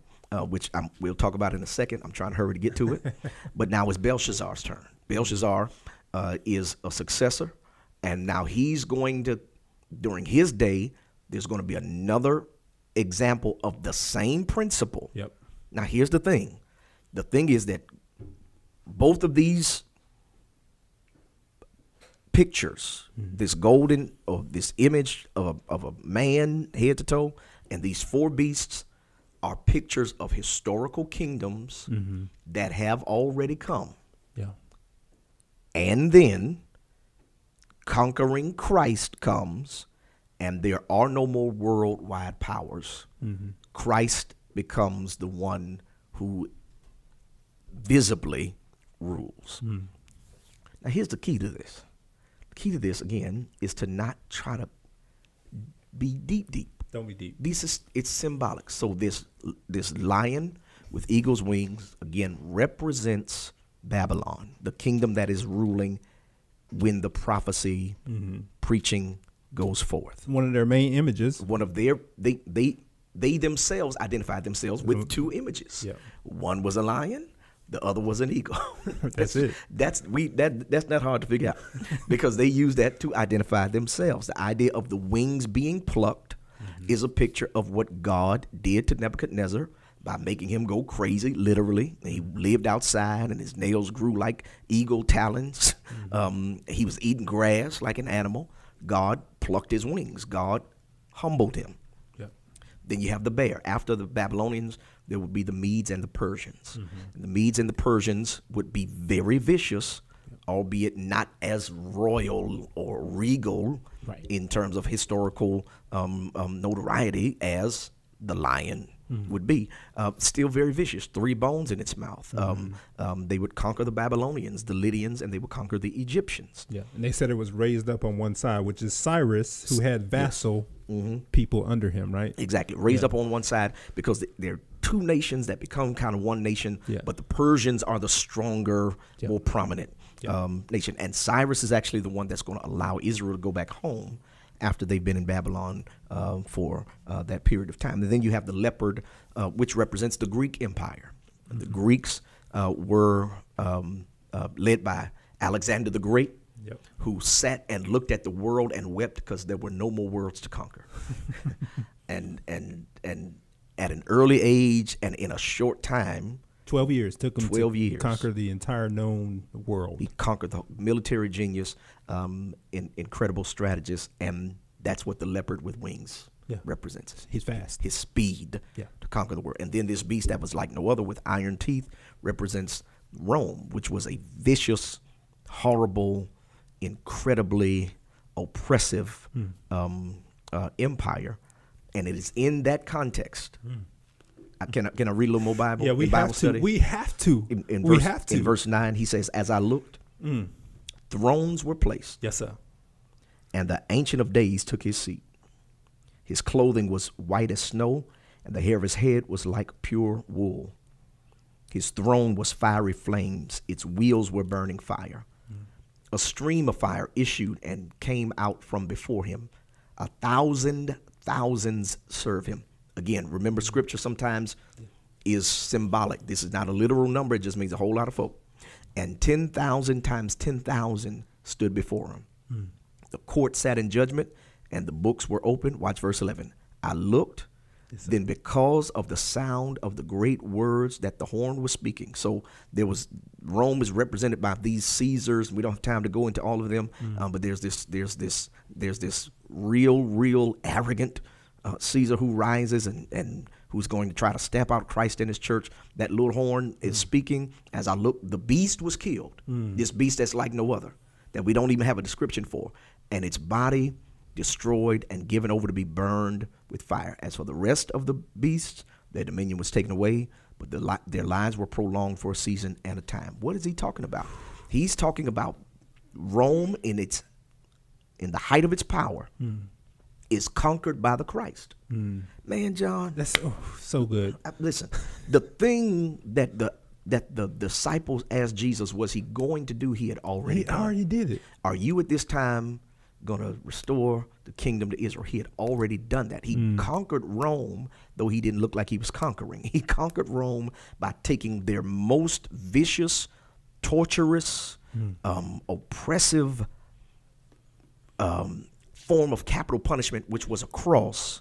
which we'll talk about in a second. I'm trying to hurry to get to it. But now it's Belshazzar's turn. Belshazzar is a successor, and now he's going to, during his day, there's going to be another example of the same principle. Now, here's the thing. The thing is that both of these pictures, this golden, or this image of a man head to toe, and these four beasts are pictures of historical kingdoms that have already come. And then conquering Christ comes, and there are no more worldwide powers. Christ becomes the one who visibly rules. Now, here's the key to this. The key to this, again, is to not try to be deep. Don't be deep. This is, it's symbolic. So this lion with eagle's wings, again, represents Babylon, the kingdom that is ruling when the prophecy, preaching, goes forth. One of their main images. One of their, they themselves identified themselves with two images. One was a lion, the other was an eagle. that's it. That's not hard to figure out, because they use that to identify themselves. The idea of the wings being plucked is a picture of what God did to Nebuchadnezzar by making him go crazy, literally. He lived outside, and his nails grew like eagle talons. He was eating grass like an animal. God plucked his wings. God humbled him. Then you have the bear. After the Babylonians, there would be the Medes and the Persians. And the Medes and the Persians would be very vicious, albeit not as royal or regal in terms of historical notoriety as the lion would be still very vicious, 3 bones in its mouth. They would conquer the Babylonians, the Lydians, and they would conquer the Egyptians. Yeah, and they said it was raised up on one side, which is Cyrus, who had vassal people under him, right? Exactly, raised up on one side because they're two nations that become kind of one nation, but the Persians are the stronger, more prominent nation. And Cyrus is actually the one that's going to allow Israel to go back home after they've been in Babylon for that period of time. And then you have the leopard, which represents the Greek Empire. Mm-hmm. The Greeks were led by Alexander the Great, who sat and looked at the world and wept because there were no more worlds to conquer. and at an early age and in a short time, 12 years took him to conquer the entire known world. He conquered the military genius, incredible strategist, and that's what the leopard with wings represents. He's fast. His speed to conquer the world. And then this beast that was like no other with iron teeth represents Rome, which was a vicious, horrible, incredibly oppressive empire. And it is in that context. Can I read a little more Bible? Yeah, we have to. We have to. In verse 9, he says, "As I looked, thrones were placed." Yes, sir. "And the Ancient of Days took his seat. His clothing was white as snow, and the hair of his head was like pure wool. His throne was fiery flames. Its wheels were burning fire. A stream of fire issued and came out from before him. 1,000 thousands serve him." Again, remember, scripture sometimes is symbolic. This is not a literal number. It just means a whole lot of folk. "And 10,000 times 10,000 stood before him." "The court sat in judgment, and the books were opened." Watch verse 11. "I looked, then because of the sound of the great words that the horn was speaking." So there was, Rome is represented by these Caesars. We don't have time to go into all of them, but there's this real arrogant Caesar who rises and who's going to try to stamp out Christ and his church. That little horn is speaking. "As I looked, the beast was killed." This beast that's like no other, that we don't even have a description for. "And its body destroyed and given over to be burned with fire. As for the rest of the beasts, their dominion was taken away, but their lives were prolonged for a season and a time." What is he talking about? He's talking about Rome in the height of its power. Is conquered by the Christ. Man, John, that's so good. Listen, the thing that the disciples asked Jesus, was he going to do, he had already done. He already did it. "Are you at this time going to restore the kingdom to Israel?" He had already done that. He conquered Rome, though he didn't look like he was conquering. He conquered Rome by taking their most vicious, torturous, oppressive, form of capital punishment, which was a cross,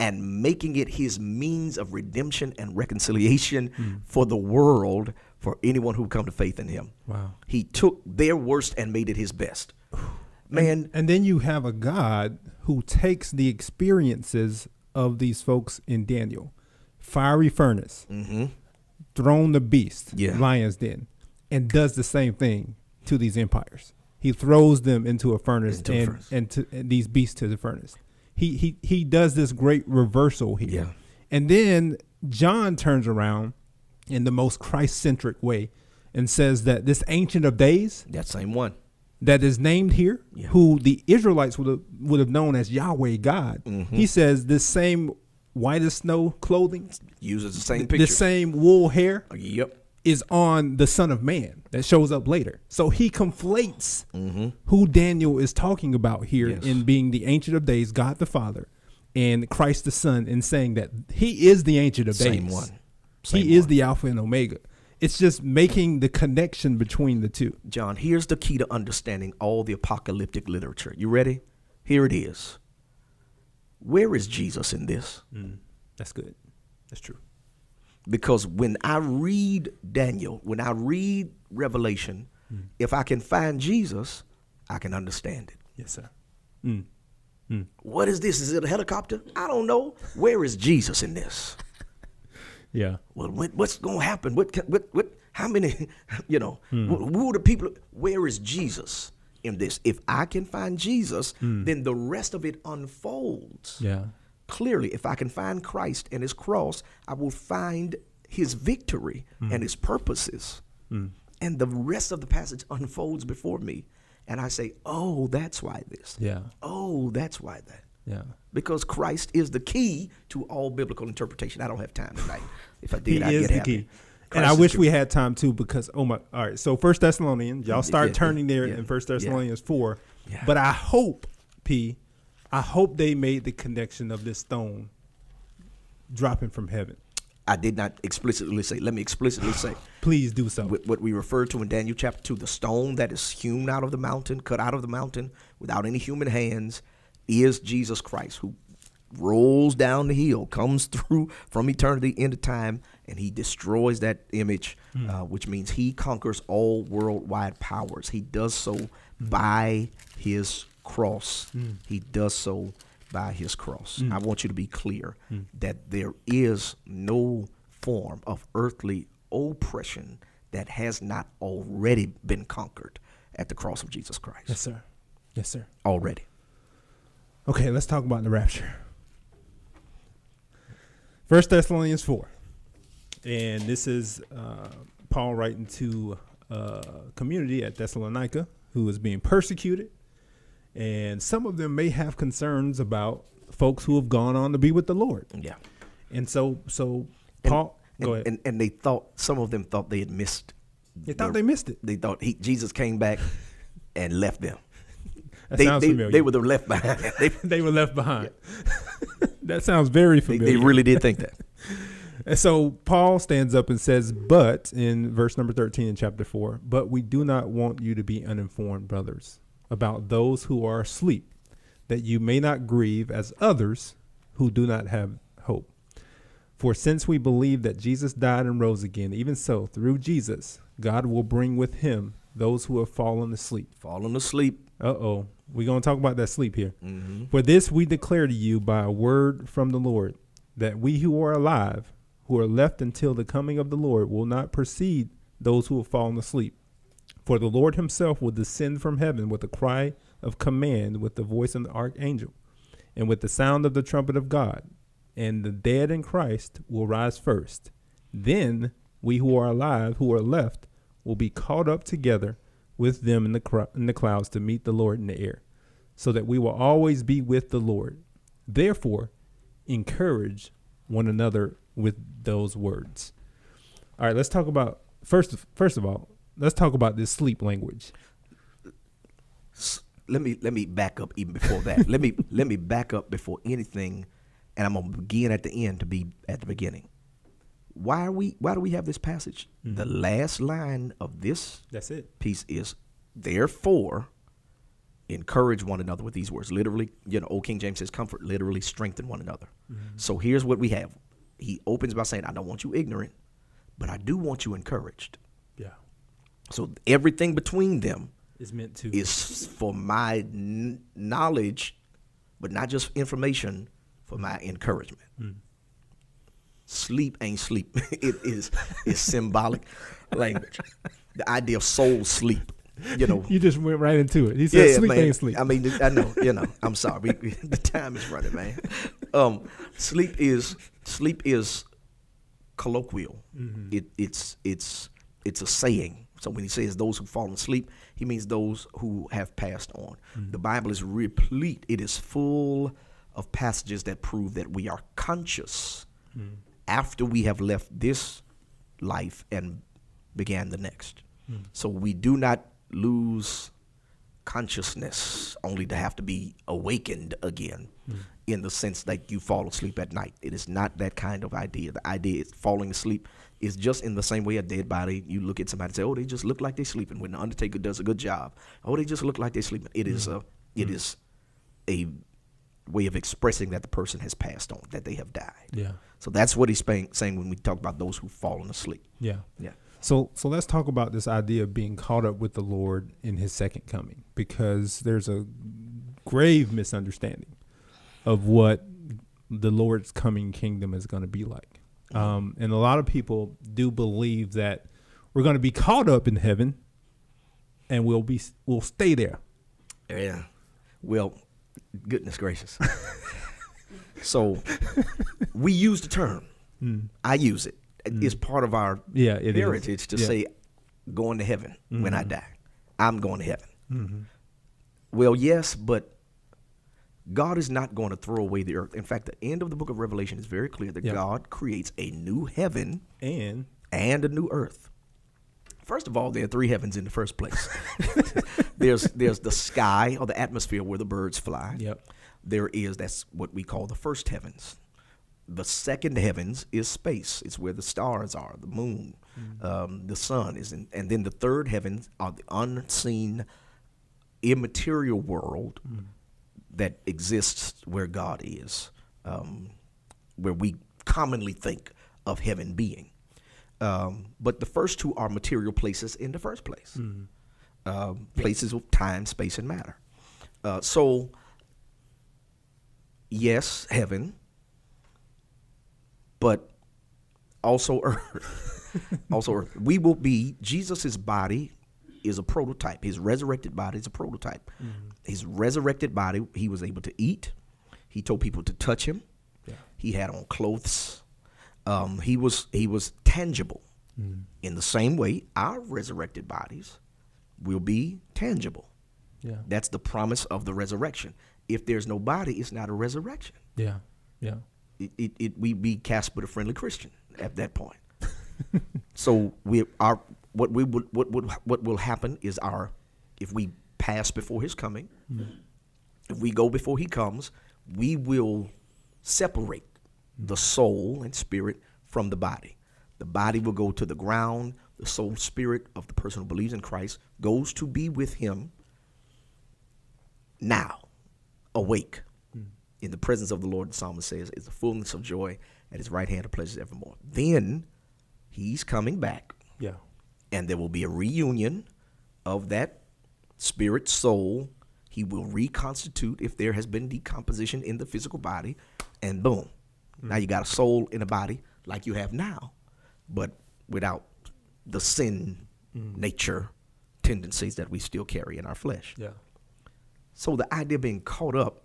and making it his means of redemption and reconciliation for the world, for anyone who would come to faith in him. Wow. He took their worst and made it his best. Man. And then you have a God who takes the experiences of these folks in Daniel, fiery furnace, throne the beast, lion's den, and does the same thing to these empires. He throws them into a furnace, and these beasts to the furnace. He does this great reversal here. Yeah. And then John turns around in the most Christ-centric way and says that this Ancient of Days, that same one that is named here, who the Israelites would have known as Yahweh God, he says this same white as snow clothing, uses the same picture, the same wool hair. Yep. Is on the Son of Man that shows up later. So he conflates who Daniel is talking about here in being the Ancient of Days, God the Father, and Christ the Son, in saying that he is the Ancient of Days. He is the Alpha and Omega. It's just making the connection between the two. John, here's the key to understanding all the apocalyptic literature. You ready? Here it is. Where is Jesus in this? That's good. That's true. Because when I read Daniel, when I read Revelation, if I can find Jesus, I can understand it. Yes, sir. What is this? Is it a helicopter? I don't know. Where is Jesus in this? Well, what's going to happen? What? How many? You know, who are the people? Where is Jesus in this? If I can find Jesus, then the rest of it unfolds. Yeah. clearly, if I can find Christ and his cross, I will find his victory and his purposes. And the rest of the passage unfolds before me. And I say, oh, that's why this. Yeah. Oh, that's why that. Yeah. Because Christ is the key to all biblical interpretation. I don't have time tonight. If I did, I'd get happy. And I wish we had time too, because, oh my, all right. So 1 Thessalonians, y'all start turning there in 1 Thessalonians 4. Yeah. But I hope, I hope they made the connection of this stone dropping from heaven. I did not explicitly say. Let me explicitly say. Please do so. What we refer to in Daniel chapter 2, the stone that is hewn out of the mountain, cut out of the mountain without any human hands, is Jesus Christ, who rolls down the hill, comes through from eternity into time, and he destroys that image, which means he conquers all worldwide powers. He does so by his cross. He does so by his cross. I want you to be clear that there is no form of earthly oppression that has not already been conquered at the cross of Jesus Christ. Yes, sir. Yes, sir. Already. Okay, let's talk about the rapture. 1 Thessalonians 4. And this is Paul writing to a community at Thessalonica who is being persecuted. And some of them may have concerns about folks who have gone on to be with the Lord. Yeah. And so Paul, go ahead. And they thought, some of them thought they had missed. They thought they missed it. They thought Jesus came back and left them. That sounds familiar. They were left behind. They were left behind. Yeah. That sounds very familiar. They really did think that. And so Paul stands up and says, but in verse number 13 in chapter 4, but we do not want you to be uninformed, brothers, about those who are asleep, that you may not grieve as others who do not have hope. For since we believe that Jesus died and rose again, even so, through Jesus, God will bring with him those who have fallen asleep. Fallen asleep. Uh-oh. We're going to talk about that sleep here. Mm-hmm. For this we declare to you by a word from the Lord, that we who are alive, who are left until the coming of the Lord, will not precede those who have fallen asleep. For the Lord himself will descend from heaven with a cry of command, with the voice of the archangel, and with the sound of the trumpet of God. And the dead in Christ will rise first. Then we who are alive, who are left, will be caught up together with them in the clouds to meet the Lord in the air, so that we will always be with the Lord. Therefore, encourage one another with those words. All right, let's talk about, first of all, let's talk about this sleep language. Let me back up even before that. let me back up before anything, and I'm going to begin at the end to be at the beginning. Why do we have this passage? Mm-hmm. The last line of this piece is, therefore, encourage one another with these words. Literally, Old King James says comfort, literally strengthen one another. Mm-hmm. So here's what we have. He opens by saying, I don't want you ignorant, but I do want you encouraged. Yeah. So everything between them is meant to for my knowledge, but not just information, for my encouragement. Mm. Sleep ain't sleep. It is symbolic language. The idea of soul sleep. You just went right into it. He said sleep ain't sleep. I mean, I know, I'm sorry. The time is running, man. Sleep is colloquial. Mm-hmm. It's a saying. So when he says those who fall asleep, he means those who have passed on. Mm-hmm. The Bible is replete. It is full of passages that prove that we are conscious after we have left this life and began the next. So we do not lose consciousness only to have to be awakened again in the sense that you fall asleep at night. It is not that kind of idea. The idea is falling asleep is just in the same way a dead body. You look at somebody and say, oh, they just look like they're sleeping. When the undertaker does a good job, oh, they just look like they're sleeping. It is a way of expressing that the person has passed on, that they have died. Yeah. So that's what he's saying when we talk about those who've fallen asleep. Yeah. Yeah. So let's talk about this idea of being caught up with the Lord in his second coming, because there's a grave misunderstanding of what the Lord's coming kingdom is going to be like. And a lot of people do believe that we're going to be caught up in heaven and we'll stay there. Yeah. Well, goodness gracious. So we use the term. Mm. I use it. It's part of our heritage to say, going to heaven when I die. I'm going to heaven. Well, yes, but God is not going to throw away the earth. In fact, the end of the book of Revelation is very clear that God creates a new heaven and a new earth. First of all, there are three heavens in the first place. There's the sky or the atmosphere where the birds fly. There is, that's what we call the first heavens. The second heavens is space. It's where the stars are, the moon, the sun is in, and then the third heavens are the unseen, immaterial world that exists where God is, where we commonly think of heaven being. But the first two are material places in the first place, places of time, space, and matter. So, yes, heaven, but also earth. We will be, Jesus' body is a prototype. His resurrected body is a prototype. His resurrected body, he was able to eat. He told people to touch him. He had on clothes. He was tangible. In the same way, our resurrected bodies will be tangible. That's the promise of the resurrection. If there's no body, it's not a resurrection. We'd be Casper the Friendly Christian at that point. So what will happen is if we pass before his coming, if we go before he comes, we will separate the soul and spirit from the body. The body will go to the ground. The soul, spirit of the person who believes in Christ goes to be with him now, awake. In the presence of the Lord, the psalmist says, is the fullness of joy, at his right hand of pleasures evermore. Then he's coming back. And there will be a reunion of that spirit soul. He will reconstitute if there has been decomposition in the physical body, and boom. Now you got a soul in a body like you have now, but without the sin nature tendencies that we still carry in our flesh. So the idea of being caught up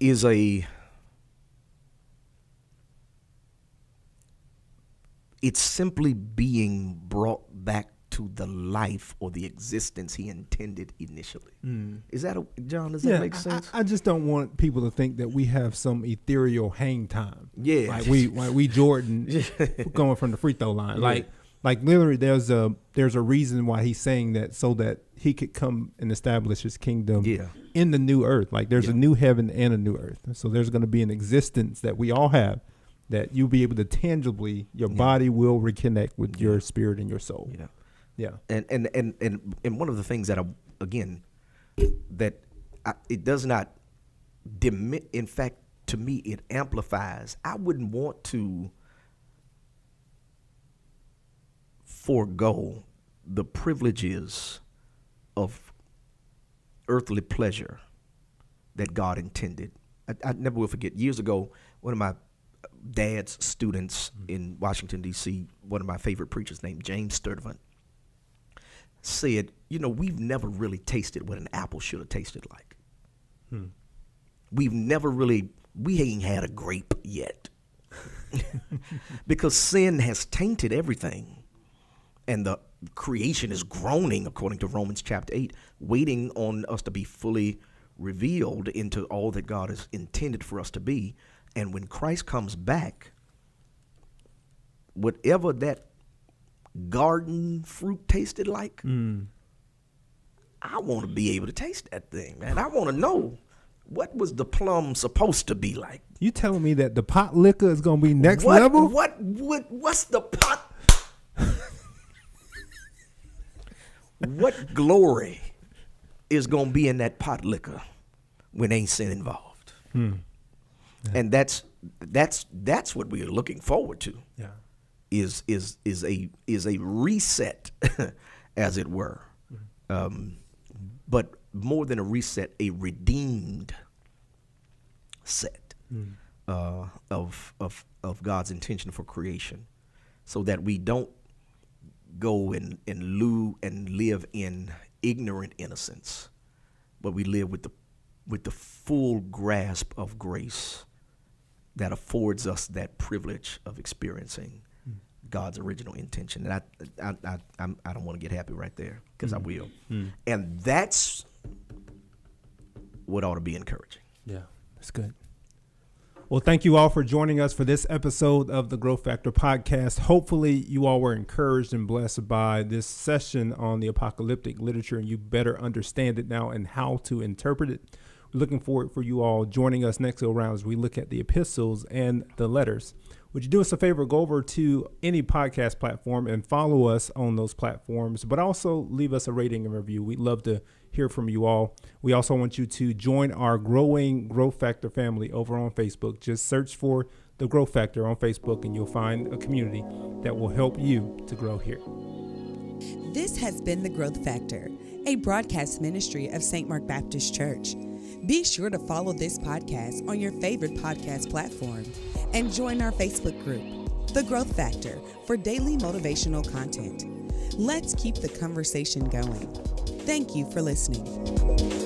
is it's simply being brought back to the life or the existence he intended initially. Is that, John, does that make sense? I just don't want people to think that we have some ethereal hang time. Like we Jordan going from the free throw line. Like literally there's a reason why he's saying that, so that he could come and establish his kingdom in the new earth. Like there's a new heaven and a new earth. So there's going to be an existence that we all have that you'll be able to tangibly, your body will reconnect with your spirit and your soul. And one of the things that it does not diminish. In fact, to me, it amplifies. I wouldn't want to forego the privileges of earthly pleasure that God intended. I never will forget, years ago, one of my dad's students in Washington, D.C., one of my favorite preachers named James Sturdivant, said, we've never really tasted what an apple should have tasted like. We've never really, we ain't had a grape yet. Because sin has tainted everything. And the creation is groaning, according to Romans chapter 8, waiting on us to be fully revealed into all that God has intended for us to be. And when Christ comes back, whatever that garden fruit tasted like, I want to be able to taste that thing, man. I want to know, what was the plum supposed to be like? You telling me that the pot liquor is going to be next level? What's the pot? What glory is going to be in that pot liquor when ain't sin involved? And that's what we are looking forward to. Is a reset, as it were, but more than a reset, a redeemed set of God's intention for creation, so that we don't go and live in ignorant innocence, but we live with the with the full grasp of grace that affords us that privilege of experiencing God's original intention. And I don't want to get happy right there, because I will. And that's what ought to be encouraging. Yeah, that's good. Well, thank you all for joining us for this episode of the Growth Factor Podcast. Hopefully you all were encouraged and blessed by this session on the apocalyptic literature, and you better understand it now and how to interpret it. We're looking forward for you all joining us next go round as we look at the epistles and the letters. Would you do us a favor? Go over to any podcast platform and follow us on those platforms, but also leave us a rating and review. We'd love to hear from you all. We also want you to join our growing Growth Factor family over on Facebook. Just search for the Growth Factor on Facebook and you'll find a community that will help you to grow here. This has been the Growth Factor, a broadcast ministry of St. Mark Baptist Church. Be sure to follow this podcast on your favorite podcast platform and join our Facebook group, The Growth Factor, for daily motivational content. Let's keep the conversation going. Thank you for listening.